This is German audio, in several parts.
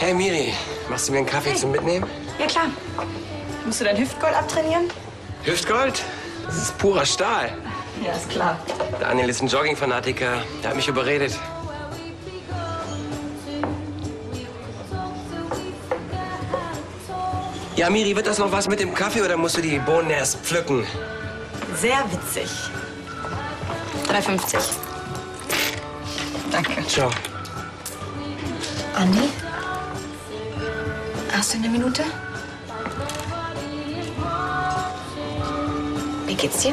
Hey Miri, machst du mir einen Kaffee zum Mitnehmen? Ja klar. Musst du dein Hüftgold abtrainieren? Hüftgold? Das ist purer Stahl. Ja, ist klar. Daniel ist ein Jogging-Fanatiker. Der hat mich überredet. Ja, Miri, wird das noch was mit dem Kaffee oder musst du die Bohnen erst pflücken? Sehr witzig. 3,50. Danke. Ciao. Andi? Hast du eine Minute? Wie geht's dir?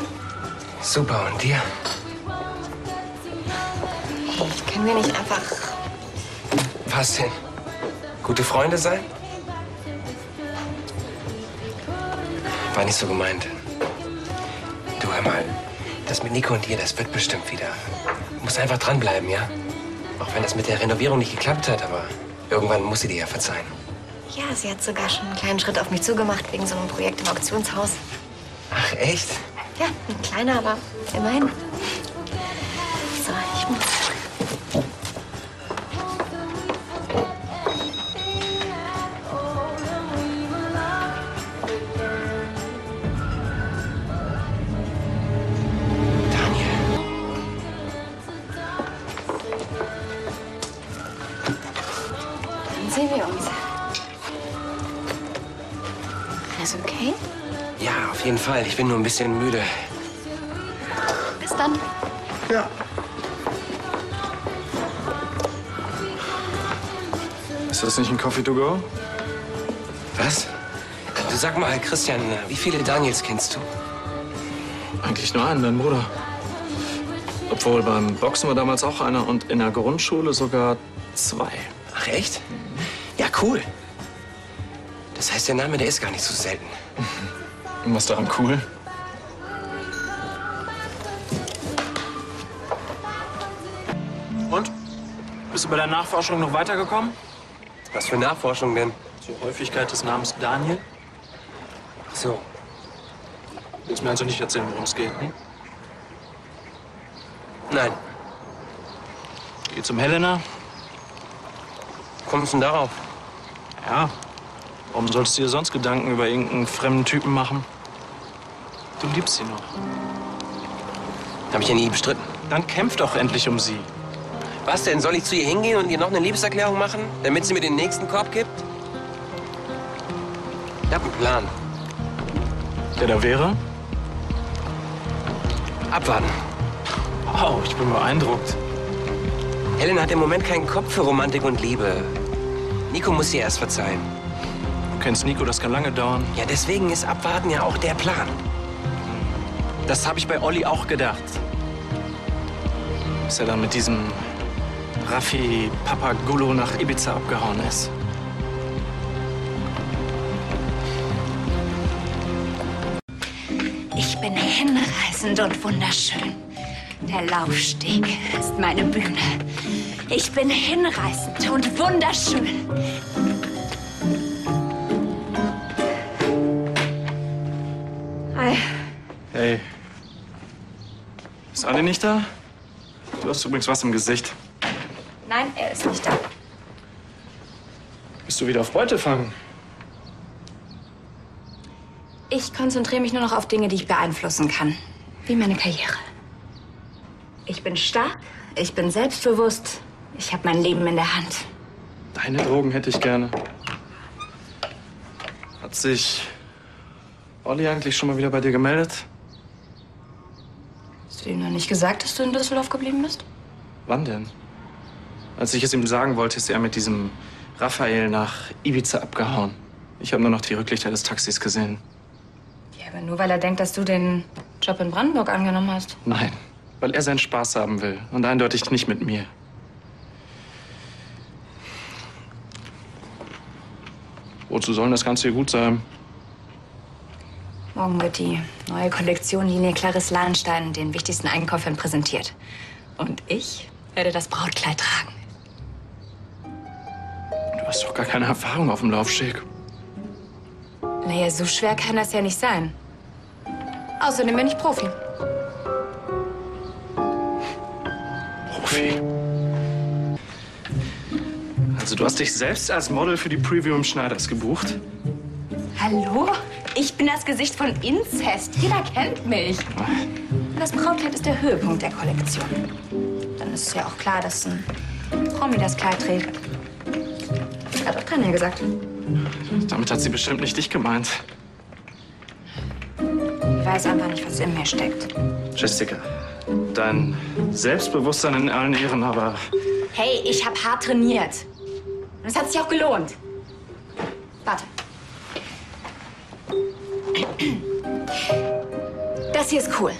Super, und dir? Hey, können wir nicht einfach... Was denn? Gute Freunde sein? War nicht so gemeint. Du, hör mal, das mit Nico und dir, das wird bestimmt wieder. Du musst einfach dranbleiben, ja? Auch wenn das mit der Renovierung nicht geklappt hat, aber irgendwann muss sie dir ja verzeihen. Ja, sie hat sogar schon einen kleinen Schritt auf mich zugemacht wegen so einem Projekt im Auktionshaus. Ach, echt? Ja, ein kleiner, aber immerhin. So, ich muss. Daniel. Dann sehen wir uns. Alles okay? Ja, auf jeden Fall. Ich bin nur ein bisschen müde. Bis dann. Ja. Ist das nicht ein Coffee to go? Was? Du, sag mal, Christian, wie viele Daniels kennst du? Eigentlich nur einen, dein Bruder. Obwohl, beim Boxen war damals auch einer und in der Grundschule sogar zwei. Ach, echt? Ja, cool. Das heißt, der Name, der ist gar nicht so selten. Und was daran cool? Und? Bist du bei der Nachforschung noch weitergekommen? Was für Nachforschung denn? Die Häufigkeit des Namens Daniel. Ach so. Willst du mir also nicht erzählen, worum es geht, hm? Nein. Geht's um Helena? Kommst du denn darauf? Ja. Warum sollst du dir sonst Gedanken über irgendeinen fremden Typen machen? Du liebst sie noch. Hab ich ja nie bestritten. Dann kämpf doch endlich um sie. Was denn? Soll ich zu ihr hingehen und ihr noch eine Liebeserklärung machen, damit sie mir den nächsten Korb gibt? Ich hab einen Plan. Der da wäre? Abwarten. Wow, ich bin beeindruckt. Helena hat im Moment keinen Kopf für Romantik und Liebe. Nico muss sie erst verzeihen. Du kennst Nico, das kann lange dauern. Ja, deswegen ist Abwarten ja auch der Plan. Das habe ich bei Olli auch gedacht. Bis er dann mit diesem Raffi Papagullo nach Ibiza abgehauen ist. Ich bin hinreißend und wunderschön. Der Laufsteg ist meine Bühne. Ich bin hinreißend und wunderschön. Hey. Ist Andi nicht da? Du hast übrigens was im Gesicht. Nein, er ist nicht da. Bist du wieder auf Beute fangen? Ich konzentriere mich nur noch auf Dinge, die ich beeinflussen kann. Wie meine Karriere. Ich bin stark, ich bin selbstbewusst, ich habe mein Leben in der Hand. Deine Drogen hätte ich gerne. Hat sich Olli eigentlich schon mal wieder bei dir gemeldet? Hast du ihm noch nicht gesagt, dass du in Düsseldorf geblieben bist? Wann denn? Als ich es ihm sagen wollte, ist er mit diesem Raphael nach Ibiza abgehauen. Ich habe nur noch die Rücklichter des Taxis gesehen. Ja, aber nur weil er denkt, dass du den Job in Brandenburg angenommen hast. Nein, weil er seinen Spaß haben will und eindeutig nicht mit mir. Wozu soll das Ganze hier gut sein? Morgen wird die neue Kollektion Linie Clarisse Lahnstein den wichtigsten Einkäufern präsentiert. Und ich werde das Brautkleid tragen. Du hast doch gar keine Erfahrung auf dem Laufsteg. Naja, so schwer kann das ja nicht sein. Außerdem bin ich Profi. Profi? Also du hast dich selbst als Model für die Preview im Schneiders gebucht? Hallo? Ich bin das Gesicht von Inzest. Jeder kennt mich. Das Brautkleid ist der Höhepunkt der Kollektion. Dann ist es ja auch klar, dass ein Promi das Kleid trägt. Hat auch Tanja gesagt. Damit hat sie bestimmt nicht dich gemeint. Ich weiß einfach nicht, was in mir steckt. Jessica, dein Selbstbewusstsein in allen Ehren, aber... Hey, ich habe hart trainiert. Und es hat sich auch gelohnt. Warte. Das hier ist cool.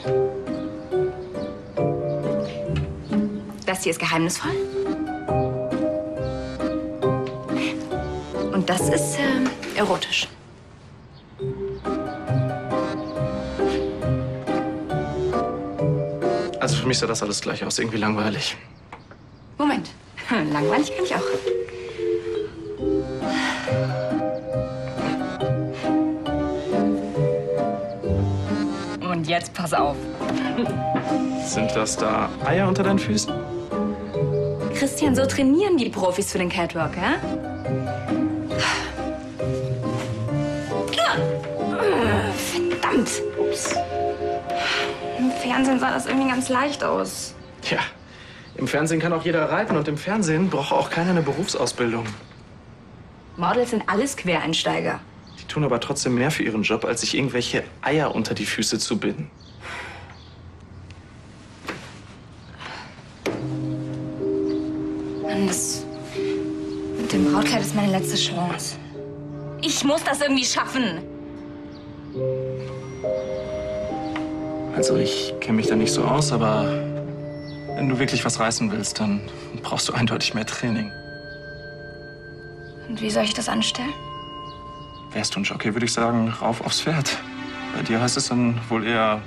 Das hier ist geheimnisvoll. Und das ist erotisch. Also für mich sah das alles gleich aus, irgendwie langweilig. Moment, langweilig kann ich auch. Und jetzt pass auf. Sind das da Eier unter deinen Füßen? Christian, so trainieren die Profis für den Catwalk, ja? Verdammt! Ups. Im Fernsehen sah das irgendwie ganz leicht aus. Ja, im Fernsehen kann auch jeder reiten und im Fernsehen braucht auch keiner eine Berufsausbildung. Models sind alles Quereinsteiger. Die tun aber trotzdem mehr für ihren Job, als sich irgendwelche Eier unter die Füße zu binden. Mann, das mit dem Brautkleid ist meine letzte Chance. Ich muss das irgendwie schaffen. Also ich kenne mich da nicht so aus, aber wenn du wirklich was reißen willst, dann brauchst du eindeutig mehr Training. Und wie soll ich das anstellen? Wärst du ein Jockey, würde ich sagen, rauf aufs Pferd. Bei dir heißt es dann wohl eher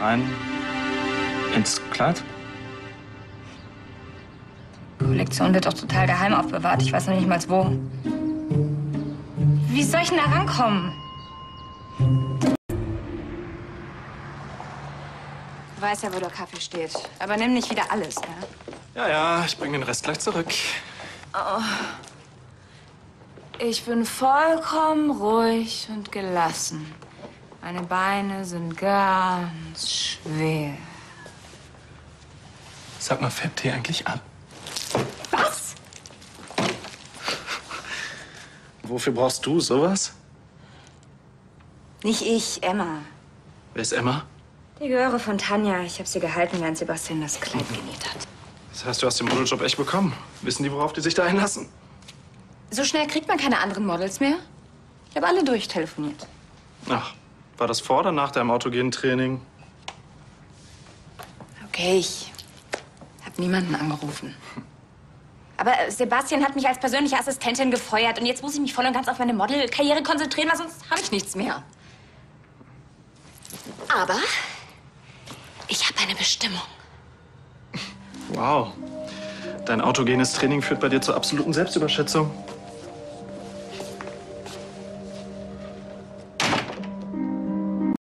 rein ins Kleid. Die Kollektion wird doch total geheim aufbewahrt. Ich weiß noch nicht mal wo. Wie soll ich denn da rankommen? Du weißt ja, wo der Kaffee steht. Aber nimm nicht wieder alles, ne? Ja, ja, ich bringe den Rest gleich zurück. Oh. Ich bin vollkommen ruhig und gelassen. Meine Beine sind ganz schwer. Sag mal, färbt dir eigentlich ab? Was? Wofür brauchst du sowas? Nicht ich, Emma. Wer ist Emma? Die Göre von Tanja. Ich habe sie gehalten, während Sebastian das Kleid genäht hat. Das heißt, du hast den Modeljob echt bekommen. Wissen die, worauf die sich da einlassen? So schnell kriegt man keine anderen Models mehr. Ich habe alle durchtelefoniert. Ach, war das vor oder nach deinem autogenen Training? Okay, ich habe niemanden angerufen. Aber Sebastian hat mich als persönliche Assistentin gefeuert. Und jetzt muss ich mich voll und ganz auf meine Modelkarriere konzentrieren, weil sonst habe ich nichts mehr. Aber ich habe eine Bestimmung. Wow. Dein autogenes Training führt bei dir zur absoluten Selbstüberschätzung.